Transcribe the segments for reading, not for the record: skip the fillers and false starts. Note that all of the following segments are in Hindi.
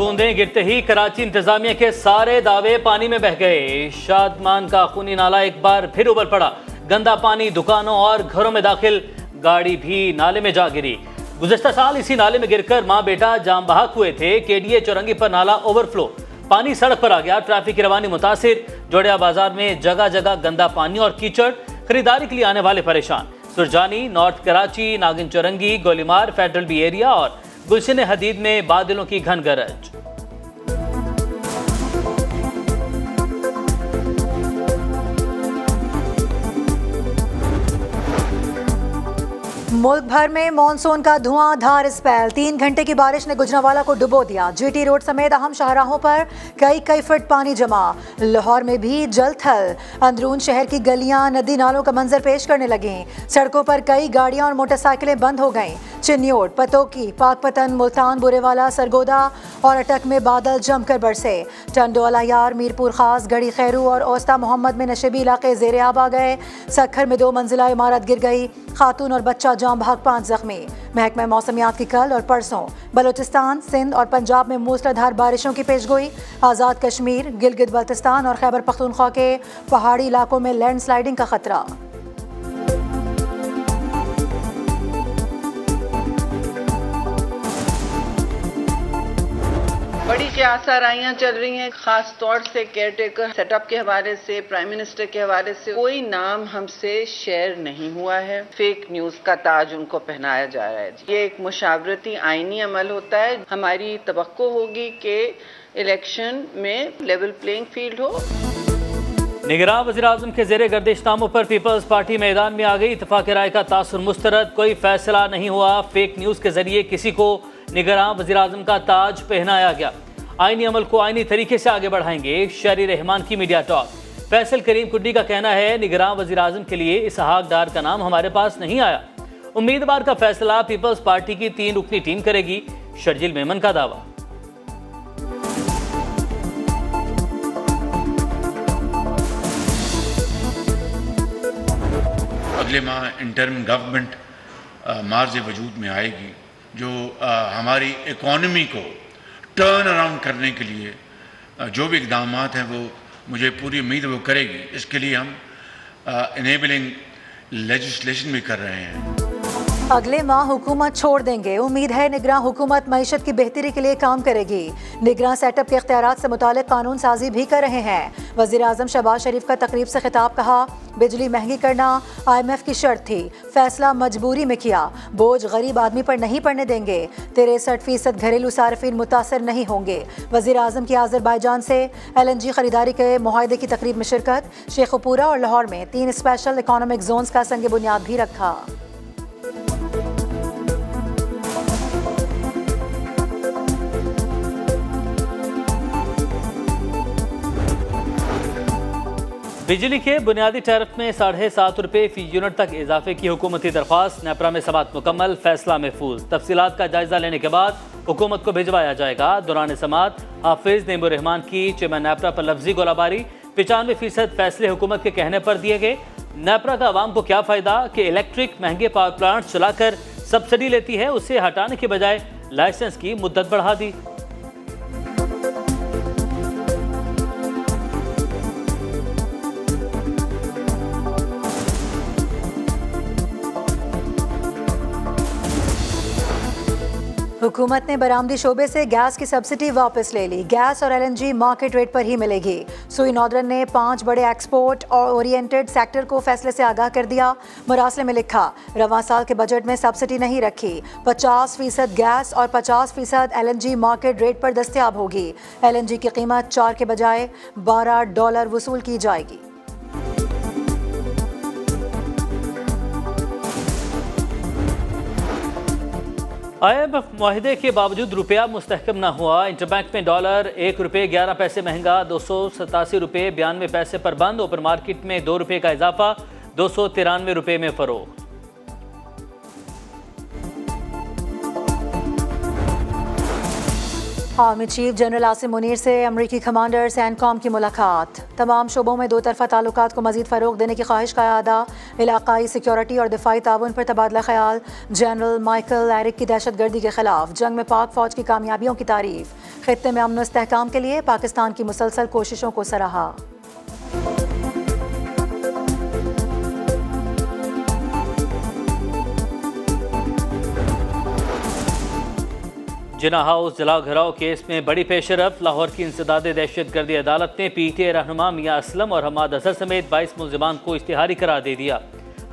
बूंदें गिरते ही कराची इंतजामिया के सारे दावे पानी में बह गए। शादमान का खूनी नाला एक बार फिर उबल पड़ा। गंदा पानी दुकानों और घरों में दाखिल, गाड़ी भी नाले में जा गिरी। गुज़श्ता साल इसी नाले में गिरकर माँ बेटा जाम बहाक हुए थे। KDA चौरंगी पर नाला ओवरफ्लो, पानी सड़क पर आ गया। ट्रैफिक की रवानी मुतासिर। जोड़िया बाजार में जगह जगह गंदा पानी और कीचड़, खरीदारी के लिए आने वाले परेशान। Surjani, north Karachi, Nagin Chowrangi, Golimar, federal B area और गुलशन हदीद में बादलों की घन गरज। मुल्क भर में मॉनसून का धुआंधार स्पेल। 3 घंटे की बारिश ने गुजरांवाला को डुबो दिया। GT रोड समेत अहम शाहराहों पर कई फुट पानी जमा। लाहौर में भी जलथल। अंदरून शहर की गलियां, नदी नालों का मंजर पेश करने लगी। सड़कों पर कई गाड़ियां और मोटरसाइकिलें बंद हो गईं। चिन्योट, पतोकी, पाकपतन, मुल्तान, बुरेवाला, सरगोदा और अटक में बादल जमकर बरसे। टंडो, अलायार, मीरपुर खास, गढ़ी खैरू और औस्ता मोहम्मद में नशेबी इलाके जेर आब आ गए। सक्खर में 2 मंजिला इमारत गिर गई। खातून और बच्चा जाम भाग 5 जख्मी। महकमा मौसमियात की कल और परसों बलोचिस्तान, सिंध और पंजाब में मूसलाधार बारिशों की पेशगोई। आज़ाद कश्मीर, गिलगित बल्तिस्तान और खैबर पख्तूनख्वा के पहाड़ी इलाकों में लैंडस्लाइडिंग का खतरा। बड़ी क्या आसाराइयाँ चल रही हैं, खास तौर से केयरटेकर सेटअप के हवाले से, प्राइम मिनिस्टर के हवाले से। कोई नाम हमसे शेयर नहीं हुआ है। फेक न्यूज का ताज उनको पहनाया जा रहा है। ये एक मुशावरती आइनी अमल होता है। हमारी तवक्को होगी कि इलेक्शन में लेवल प्लेइंग फील्ड हो। निगरान वज़ीर आज़म के ज़ेरे गर्दिश नामों पर पीपल्स पार्टी मैदान में आ गई। इत्तेफाक राय का तासुर मुस्तरद, कोई फैसला नहीं हुआ। फेक न्यूज़ के जरिए किसी को निगरान वज़ीर आज़म का ताज पहनाया गया। आइनी अमल को आइनी तरीके से आगे बढ़ाएंगे, शेरी रहमान की मीडिया टॉक। फैसल करीम कुंडी का कहना है, निगरान वज़ीर आज़म के लिए इसहाक डार का नाम हमारे पास नहीं आया। उम्मीदवार का फैसला पीपल्स पार्टी की 3 रुकनी टीम करेगी, शर्जील मेमन का दावा। अगले माह इंटरिम गवर्नमेंट मार्ज वजूद में आएगी, जो हमारी इकॉनमी को टर्न अराउंड करने के लिए जो भी इकदाम हैं वो मुझे पूरी उम्मीद वो करेगी। इसके लिए हम एनेबलिंग लेजिस्लेशन भी कर रहे हैं। अगले माह हुकूमत छोड़ देंगे। उम्मीद है निगरान हुकूमत मईशत की बेहतरी के लिए काम करेगी। निगरान सेटअप के अख्तियारात से मुतालिक कानून साजी भी कर रहे हैं। वज़ीर आज़म शहबाज़ शरीफ का तकरीब से खिताब, कहा बिजली महंगी करना IMF की शर्त थी, फैसला मजबूरी में किया। बोझ गरीब आदमी पर नहीं पड़ने देंगे। 63% घरेलू सार्फिन मुतासर नहीं होंगे। वज़ीर आज़म की आज़रबाइजान से LNG खरीदारी के मुआहदे की तकरीब में शिरकत। शेखपुरा और लाहौर में 3 स्पेशल इकोनॉमिक जोन्स का संग बुनियाद भी रखा। बिजली के बुनियादी टैरिफ में 7.5 रुपये फी यूनिट तक इजाफे की हुकूमती दरख्वास्त। नेप्रा में समात मुकम्मल, फैसला महफूज। तफसीलात का जायजा लेने के बाद हुकूमत को भिजवाया जाएगा। दौरान समात हाफिज नेमुरहमान की चेयरमैन नेप्रा पर लफ्जी गोलाबारी। 95% फैसले हुकूमत के कहने पर दिए गए। नेप्रा का आवाम को क्या फ़ायदा कि इलेक्ट्रिक महंगे पावर प्लांट चलाकर सब्सिडी लेती है, उसे हटाने के बजाय लाइसेंस की मुद्दत बढ़ा दी। हुकूमत ने बरामदी शोबे से गैस की सब्सिडी वापस ले ली। गैस और LNG मार्केट रेट पर ही मिलेगी। सुई नॉर्दर्न ने 5 बड़े एक्सपोर्ट और ओरिएंटेड सेक्टर को फैसले से आगाह कर दिया। मुरासले में लिखा, रवां साल के बजट में सब्सिडी नहीं रखी। 50% गैस और 50% LNG मार्केट रेट पर दस्तियाब होगी। LNG की कीमत 4 के बजाय $12 वसूल की जाएगी। IMF मुआहदे के बावजूद रुपया मुस्तहकम ना हुआ। इंटरबैंक में डॉलर 1.11 रुपये महंगा, 287.92 रुपये पर बंद। ओपन मार्केट में 2 रुपये का इजाफा, 293 रुपये में फरोख। Army chief general Asim Munir से अमरीकी कमांडर सेंटकॉम की मुलाकात। तमाम शोबों में दो तरफ़ा ताल्लुकात को मज़ीद फ़रोग देने की ख्वाहिश का अदा। इलाक़ाई सिक्योरिटी और दिफाई ताउन पर तबादला ख्याल। जनरल माइकल एरिक की दहशतगर्दी के खिलाफ जंग में पाक फ़ौज की कामयाबियों की तारीफ़। ख़ित्ते में अमन व इस्तेहकाम के लिए पाकिस्तान की मुसलसल कोशिशों को सराहा। जिन्ना हाउस जला घराव केस में बड़ी पेशरफ्त। लाहौर की इंसदाद दहशतगर्दी अदालत ने पीटीआई रहनुमा मियाँ असलम और हमाद अज़हर समेत 22 मुलजमान को इश्तिहारी करार दे दिया।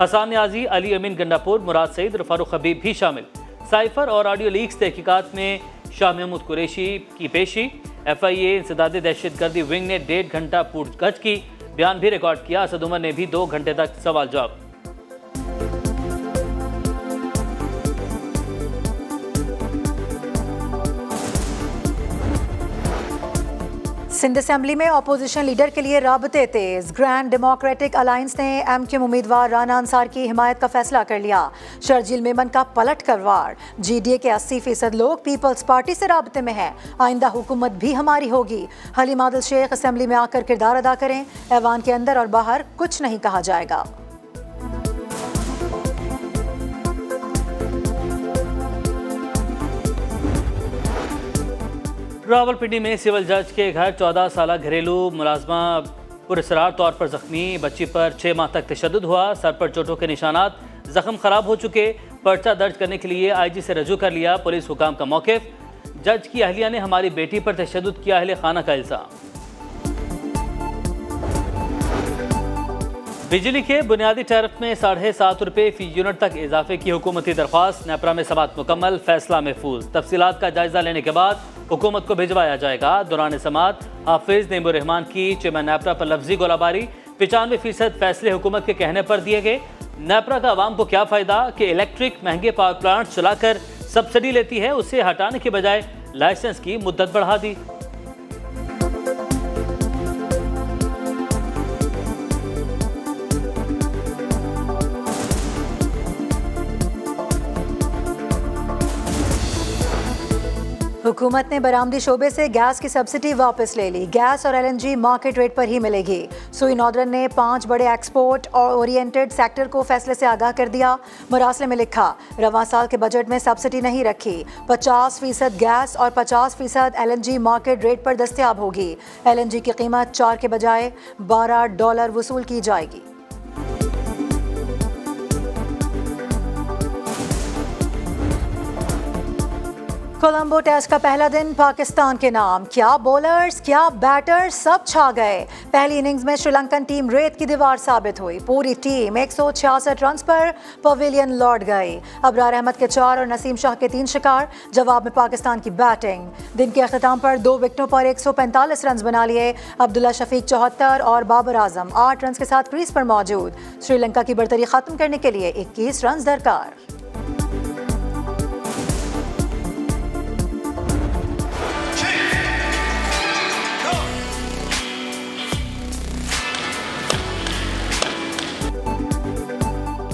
हसान नियाज़ी, अली अमीन गंडापुर, मुराद सईद और फारूक हबीब भी शामिल। साइफर और ऑडियो लीक्स तहकीकात में शाह महमूद कुरैशी की पेशी। FIA इंसदाद दहशतगर्दी विंग ने 1.5 घंटा पूछताछ की, बयान भी रिकॉर्ड किया। असद उमर ने भी 2 घंटे तक सवाल जवाब। सिंध असेंबली में अपोजिशन लीडर के लिए राबते तेज। ग्रैंड डेमोक्रेटिक अलायंस ने MQ उम्मीदवार राना अंसार की हिमायत का फैसला कर लिया। शर्जील मेमन का पलट कर वार। GDA के 80% लोग पीपल्स पार्टी से राबते में हैं। आइंदा हुकूमत भी हमारी होगी। हलीमा आदिल शेख असेंबली में आकर किरदार अदा करें। ऐवान के अंदर और बाहर कुछ नहीं कहा जाएगा। रावलपिंडी में सिविल जज के घर 14 साल घरेलू मुलाजमा पुरसरार तौर पर ज़ख्मी। बच्ची पर 6 माह तक तशद्दुद हुआ। सर पर चोटों के निशानात, ज़ख्म ख़राब हो चुके। पर्चा दर्ज करने के लिए IG से रजू कर लिया पुलिस हुकाम का मौक़िफ़। जज की अहलिया ने हमारी बेटी पर तशद्दुद किया अहले खाना का इल्ज़ाम। बिजली के बुनियादी टैरिफ में 7.5 रुपये फ़ी यूनिट तक इजाफे की हुकूमती दरख्वास्त। नेप्रा में सवात मुकम्मल, फैसला महफूज। तफसीलात का जायज़ा लेने के बाद हुकूमत को भिजवाया जाएगा। दौरान समात हाफिज नेमुरहमान की चेयरमैन नेप्रा पर लफ्जी गोलाबारी। 95% फैसले हुकूमत के कहने पर दिए गए। नेप्रा का आवाम को क्या फ़ायदा कि इलेक्ट्रिक महंगे पावर प्लांट चलाकर सब्सिडी लेती है, उसे हटाने के बजाय लाइसेंस की मुद्दत बढ़ा दी। हुकूमत ने बरामदी शोबे से गैस की सब्सिडी वापस ले ली। गैस और LNG मार्केट रेट पर ही मिलेगी। सुई नॉर्दर्न ने 5 बड़े एक्सपोर्ट और ओरिएंटेड सेक्टर को फैसले से आगाह कर दिया। मुरासले में लिखा, रवां साल के बजट में सब्सिडी नहीं रखी। 50% गैस और 50% LNG मार्केट रेट पर दस्तियाब होगी। LNG की कीमत 4 के बजाय $12 वसूल की जाएगी। कोलंबो टेस्ट का पहला दिन पाकिस्तान के नाम। क्या बॉलर्स, क्या बैटर्स, सब छा गए। पहली इनिंग्स में श्रीलंकन टीम रेत की दीवार साबित हुई। पूरी टीम 166 रन पर पवेलियन लौट गई। अबरार अहमद के 4 और नसीम शाह के 3 शिकार। जवाब में पाकिस्तान की बैटिंग। दिन के अख्ताम पर 2 विकेटों पर 145 रन बना लिए। अब्दुल्ला शफीक 74 और बाबर आज़म 8 रन के साथ क्रीज पर मौजूद। श्रीलंका की बर्तरी ख़त्म करने के लिए 21 रन दरकार।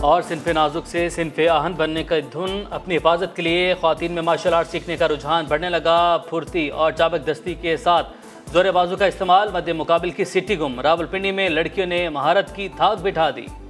और सिनफ नाजुक से सिनफ आहन बनने का धुन। अपनी हिफाजत के लिए ख्वातीन में मार्शल आर्ट सीखने का रुझान बढ़ने लगा। फुर्ती और चाबक दस्ती के साथ जोर बाजू का इस्तेमाल। मध्य मुकाबले की सिटी गुम। रावलपिंडी में लड़कियों ने महारत की थाक बिठा दी।